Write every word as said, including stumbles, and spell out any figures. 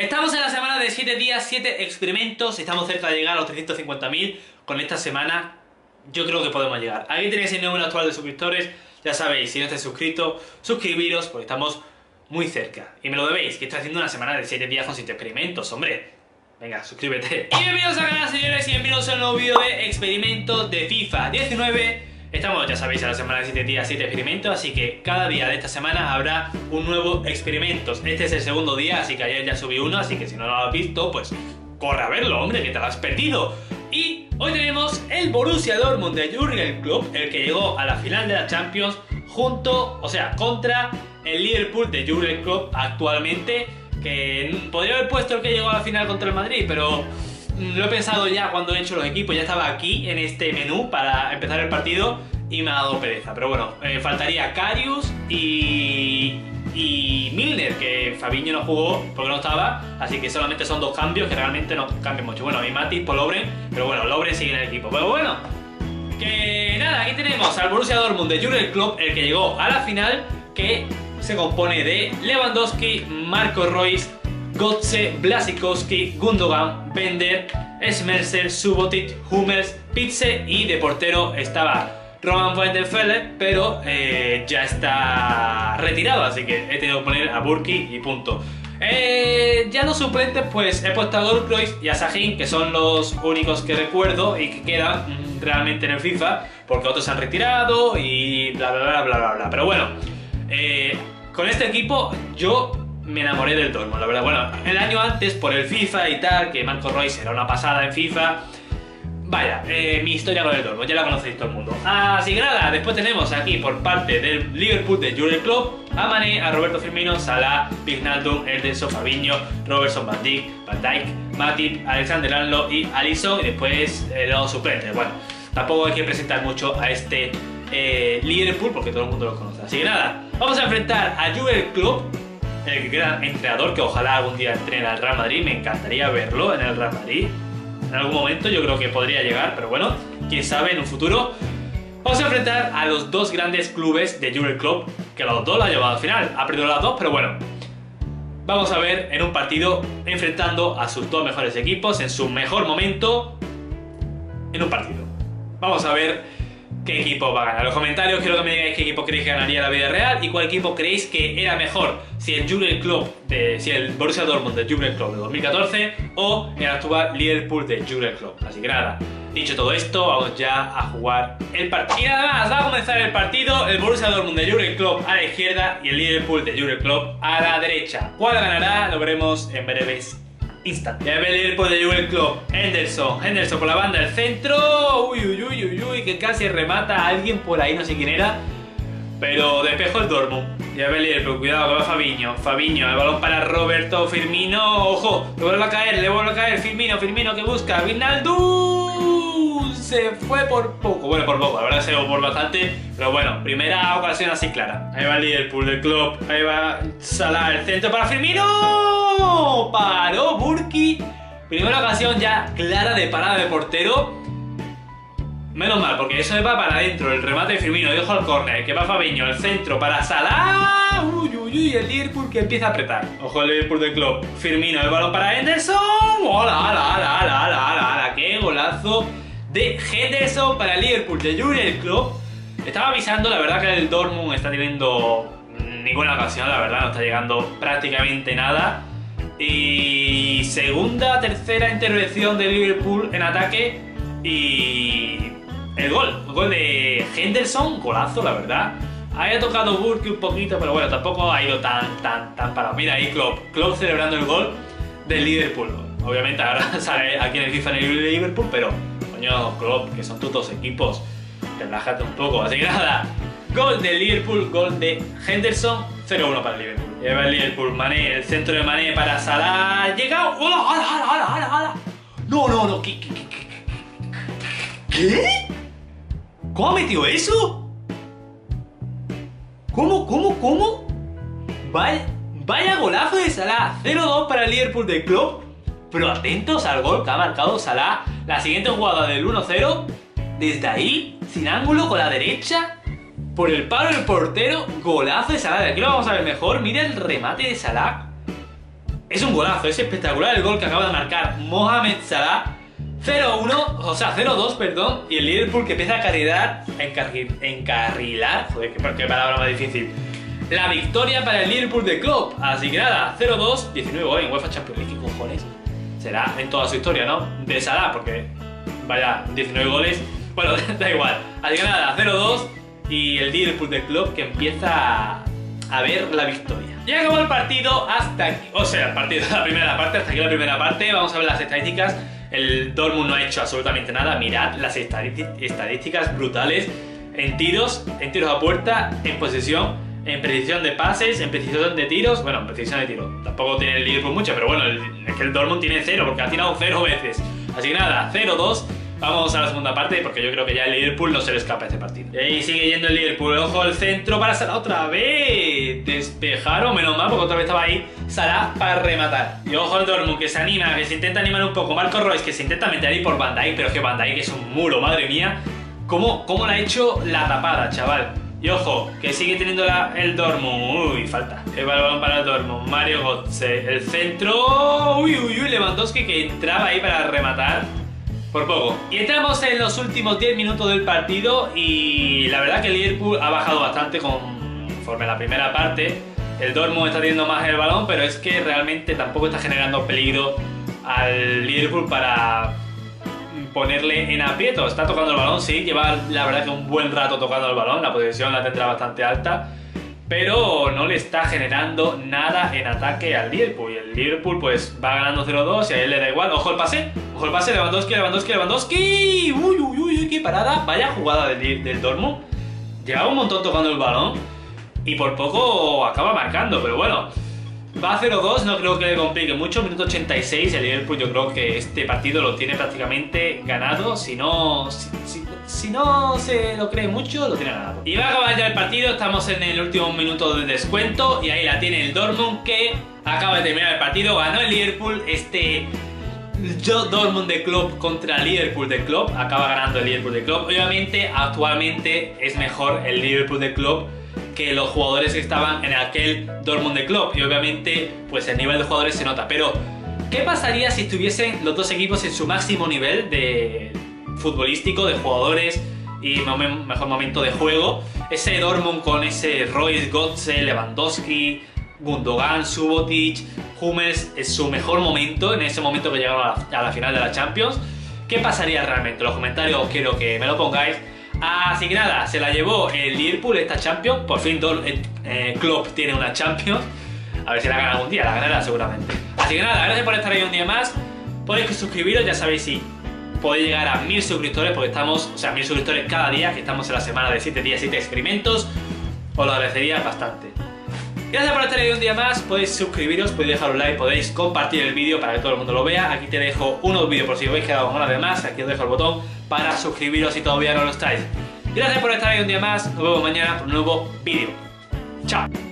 Estamos en la semana de siete días, siete experimentos. Estamos cerca de llegar a los trescientos cincuenta mil. Con esta semana yo creo que podemos llegar. Aquí tenéis el número actual de suscriptores. Ya sabéis, si no estáis suscritos, suscribiros porque estamos muy cerca. Y me lo debéis, que estoy haciendo una semana de siete días con siete experimentos, hombre. Venga, suscríbete. Y bienvenidos al canal, señores, y bienvenidos a un nuevo vídeo de experimentos de FIFA diecinueve. Estamos, ya sabéis, a la semana de siete días, siete experimentos, así que cada día de esta semana habrá un nuevo experimento. Este es el segundo día, así que ayer ya subí uno, así que si no lo has visto, pues corre a verlo, hombre, que te lo has perdido. Y hoy tenemos el Borussia Dortmund de Jürgen Klopp, el que llegó a la final de la Champions junto, o sea, contra el Liverpool de Jürgen Klopp actualmente, que podría haber puesto el que llegó a la final contra el Madrid, pero lo he pensado ya cuando he hecho los equipos, ya estaba aquí en este menú para empezar el partido y me ha dado pereza. Pero bueno, eh, faltaría Karius y, y Milner, que Fabinho no jugó porque no estaba, así que solamente son dos cambios que realmente no cambian mucho. Bueno, y Matip por Lobren, pero bueno, Lobren sigue en el equipo. Pero bueno, que nada, aquí tenemos al Borussia Dortmund de Jürgen Klopp, el que llegó a la final, que se compone de Lewandowski, Marco Reus, Götze, Blasikowski, Gundogan, Bender, Schmelzer, Subotic, Hummels, Pitze, y de portero estaba Roman Weidenfeller, pero eh, ya está retirado, así que he tenido que poner a Burki y punto. Eh, ya los suplentes, pues he puesto a Dortmund y a Sahin, que son los únicos que recuerdo y que quedan realmente en el FIFA, porque otros se han retirado y bla bla bla bla bla bla. Pero bueno, eh, con este equipo yo me enamoré del Dortmund, la verdad. Bueno, el año antes por el FIFA y tal, que Marco Reus era una pasada en FIFA. Vaya, eh, mi historia con el Dortmund, ya la conocéis todo el mundo. Así que nada, después tenemos aquí por parte del Liverpool de Jürgen Klopp a Mané, a Roberto Firmino, Salah, Wijnaldum, Henderson, Fabinho, Robertson, Van Dijk, Van Dijk, Matip, Alexander Arnold y Alison. Y después eh, los suplentes. Bueno, tampoco hay que presentar mucho a este eh, Liverpool porque todo el mundo lo conoce. Así que nada, vamos a enfrentar a Jürgen Klopp, el gran entrenador que ojalá algún día entrene al Real Madrid. Me encantaría verlo en el Real Madrid en algún momento, yo creo que podría llegar, pero bueno, quién sabe en un futuro. Vamos a enfrentar a los dos grandes clubes de Jürgen Klopp, que los dos lo han llevado al final, ha perdido las dos, pero bueno, vamos a ver en un partido enfrentando a sus dos mejores equipos en su mejor momento en un partido. Vamos a ver qué equipo va a ganar. En los comentarios quiero que me digáis qué equipo creéis que ganaría la vida real y cuál equipo creéis que era mejor, si el Jürgen Klopp de, si el Borussia Dortmund de Jürgen Klopp de dos mil catorce o el actual Liverpool de Jürgen Klopp. Así que nada, dicho todo esto, vamos ya a jugar el partido. Y nada más, va a comenzar el partido. El Borussia Dortmund de Jürgen Klopp a la izquierda y el Liverpool de Jürgen Klopp a la derecha. ¿Cuál ganará? Lo veremos en breves instantes. Ya ve el Liverpool de Jürgen Klopp. Henderson, Henderson por la banda, el centro. Uy, uy, uy, uy, uy, que casi remata a alguien por ahí, no sé quién era, pero despejó el Dortmund. Ya ve el Liverpool, cuidado que va Fabinho. Fabinho, el balón para Roberto Firmino. Ojo, le vuelve a caer, le vuelve a caer. Firmino, Firmino que busca. Wijnaldum se fue por poco. Bueno, por poco, la verdad se fue por bastante, pero bueno, primera ocasión así clara. Ahí va el Liverpool de Klopp. Ahí va Salah, el centro para Firmino. No, paró Burki. Primera ocasión ya clara de parada de portero. Menos mal, porque eso va para adentro. El remate de Firmino, dejo al córner, que va Fabinho, el centro para Salah. Uy, uy, uy, el Liverpool que empieza a apretar. Ojo el Liverpool de Klopp. Firmino, el balón para Henderson. ¡Hola, ala, ala, ala, ala, ala, ala! ¡Qué golazo de Henderson para el Liverpool de Jürgen Klopp! Estaba avisando, la verdad que el Dortmund está teniendo ninguna ocasión, la verdad, no está llegando prácticamente nada. Y segunda, tercera intervención de Liverpool en ataque y el gol, el gol de Henderson, golazo la verdad. Ahí ha tocado Burki un poquito, pero bueno, tampoco ha ido tan, tan, tan parado. Mira ahí Klopp, Klopp celebrando el gol del Liverpool. Obviamente ahora sale aquí en el FIFA en el Liverpool, pero coño Klopp, que son tus dos equipos, relájate un poco, así que nada. Gol de Liverpool, gol de Henderson, cero uno para el Liverpool. Lleva el Liverpool, Mané, el centro de Mané para Salah. Llega. ¡Hola, hola, hola, hola, hola! No, no, no. ¿Qué? ¿Qué? qué, qué, qué? ¿Cómo ha metido eso? ¿Cómo, cómo, cómo? Vaya, vaya golazo de Salah. cero dos para el Liverpool de Klopp. Pero atentos al gol que ha marcado Salah. La siguiente jugada del uno cero. Desde ahí, sin ángulo, con la derecha, por el paro del portero, golazo de Salah. Aquí lo vamos a ver mejor. Mira el remate de Salah. Es un golazo, es espectacular el gol que acaba de marcar Mohamed Salah. Cero uno, o sea, cero dos, perdón. Y el Liverpool que empieza a carrilar, encarril, encarrilar, joder, qué, qué palabra más difícil. La victoria para el Liverpool de Klopp. Así que nada, cero dos, diecinueve goles en UEFA Champions League, cojones. Será en toda su historia, ¿no? De Salah, porque vaya, diecinueve goles. Bueno, da igual. Así que nada, cero dos y el Liverpool de Klopp que empieza a ver la victoria. Ya acabó el partido hasta aquí. O sea, el partido de la primera parte, hasta aquí la primera parte. Vamos a ver las estadísticas. El Dortmund no ha hecho absolutamente nada. Mirad las estadísticas brutales. En tiros, en tiros a puerta, en posesión, en precisión de pases, en precisión de tiros. Bueno, en precisión de tiros tampoco tiene el Liverpool mucho, pero bueno, el, es que el Dortmund tiene cero, porque ha tirado cero veces. Así que nada, cero dos. Vamos a la segunda parte, porque yo creo que ya el Liverpool no se le escapa este partido. Y ahí sigue yendo el Liverpool. Ojo al centro para Salah otra vez. Despejaron, menos mal, porque otra vez estaba ahí Salah para rematar. Y ojo al Dortmund, que se anima, que se intenta animar un poco. Marco Reus, que se intenta meter ahí por Van Dijk, pero es que Van Dijk es un muro, madre mía. ¿Cómo, cómo le ha hecho la tapada, chaval? Y ojo, que sigue teniendo la, el Dortmund. Uy, falta. El balón para el Dortmund. Mario Götze, el centro. Uy, uy, uy, Lewandowski, que entraba ahí para rematar. Por poco. Y entramos en los últimos diez minutos del partido y la verdad que el Liverpool ha bajado bastante conforme a la primera parte. El Dortmund está teniendo más el balón, pero es que realmente tampoco está generando peligro al Liverpool para ponerle en aprieto. Está tocando el balón, sí, lleva la verdad que un buen rato tocando el balón, la posesión la tendrá bastante alta, pero no le está generando nada en ataque al Liverpool. Y el Liverpool pues va ganando cero dos y a él le da igual. ¡Ojo el pase! ¡Ojo el pase! ¡Lewandowski, Lewandowski, Lewandowski! ¡Uy, uy, uy! ¡Qué parada! Vaya jugada del, del Dortmund. Llevaba un montón tocando el balón y por poco acaba marcando, pero bueno. Va cero dos, no creo que le complique mucho. Minuto ochenta y seis, el Liverpool yo creo que este partido lo tiene prácticamente ganado. Si no... Si, si, si no se lo cree mucho, lo tiene ganado. Y va a acabar ya el partido, estamos en el último minuto del descuento. Y ahí la tiene el Dortmund que acaba de terminar el partido. Ganó el Liverpool, este... Dortmund de Klopp contra Liverpool de Klopp. Acaba ganando el Liverpool de Klopp. Obviamente, actualmente es mejor el Liverpool de Klopp que los jugadores que estaban en aquel Dortmund de Klopp, y obviamente pues el nivel de jugadores se nota, pero ¿qué pasaría si estuviesen los dos equipos en su máximo nivel de futbolístico, de jugadores y momen, mejor momento de juego? Ese Dortmund con ese Reus, Götze, Lewandowski, Gundogan, Subotic, Hummels en su mejor momento, en ese momento que llegaron a la, a la final de la Champions, ¿qué pasaría realmente? En los comentarios quiero que me lo pongáis. Así que nada, se la llevó el Liverpool esta Champions. Por fin eh, Klopp tiene una Champions. A ver si la gana algún día, la ganará seguramente. Así que nada, gracias por estar ahí un día más. Podéis suscribiros, ya sabéis si podéis llegar a mil suscriptores, porque estamos, o sea, mil suscriptores cada día, que estamos en la semana de siete días, siete experimentos. Os lo agradecería bastante. Gracias por estar ahí un día más. Podéis suscribiros, podéis dejar un like, podéis compartir el vídeo para que todo el mundo lo vea. Aquí te dejo unos vídeos por si os habéis quedado con ganas de más. Aquí os dejo el botón para suscribiros si todavía no lo estáis. Gracias por estar ahí un día más, nos vemos mañana por un nuevo vídeo. ¡Chao!